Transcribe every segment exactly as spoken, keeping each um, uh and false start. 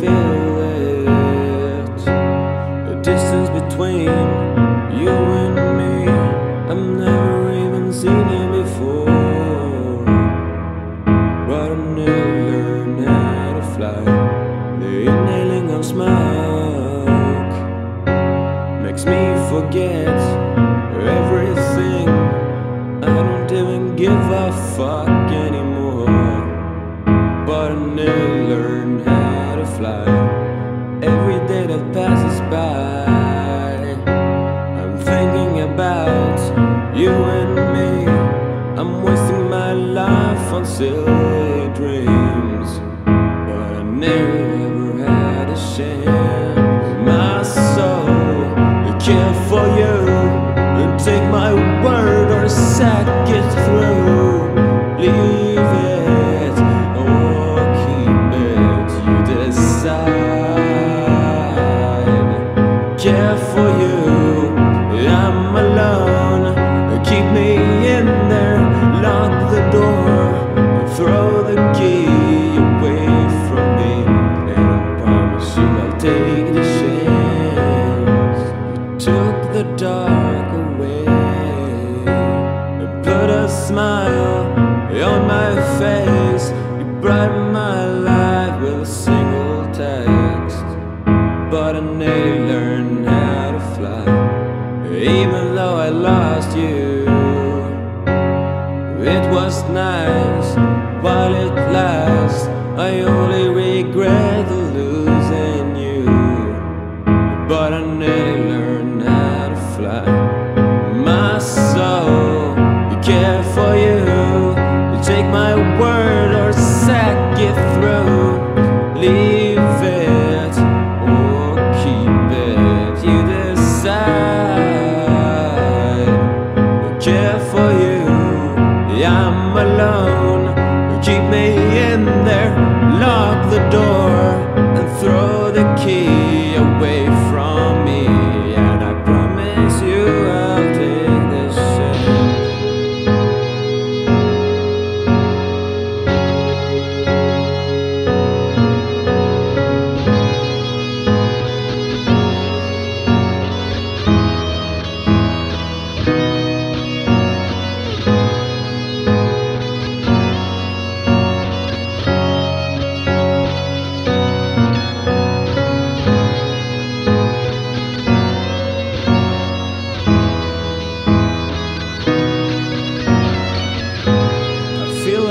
feel it. The distance between you and me, I've never even seen it before. But I've never learned how to fly. The inhaling of smoke makes me forget everything. I don't even give a fuck anymore. But I never learned how to fly. Every day that passes by, I'm thinking about you and me. I'm wasting my life on silly dreams. But I never had a chance. My soul, I care for you. And take my word or sack it through. Leave it or keep it, you decide. Care for you, I'm alone. Keep me in there, lock the door, throw the key away from me. And I promise you I'll take the chance. You took the dark away and put a smile on my face. You brightened my life with a single text. But I never learned how to fly. Even though I lost you, it was nice while it lasts. I only regret the losing you. But I never learned how to fly. My soul, I care for you. Take my word or sack it through. Leave it or keep it, you decide. I care for you, I'm alone. Keep me in there, lock the door, and throw the key away from me. And I promise you I'll take this shit.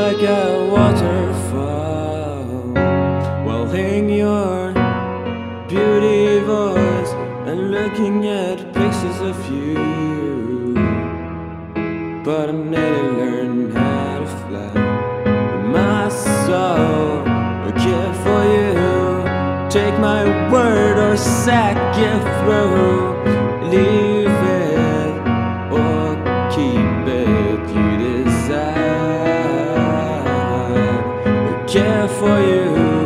Like a waterfall, while hearing your beauty voice and looking at pictures of you. But I never learned how to fly. My soul, I care for you. Take my word or sack it through. Leave it or keep it, you decide. Care for you.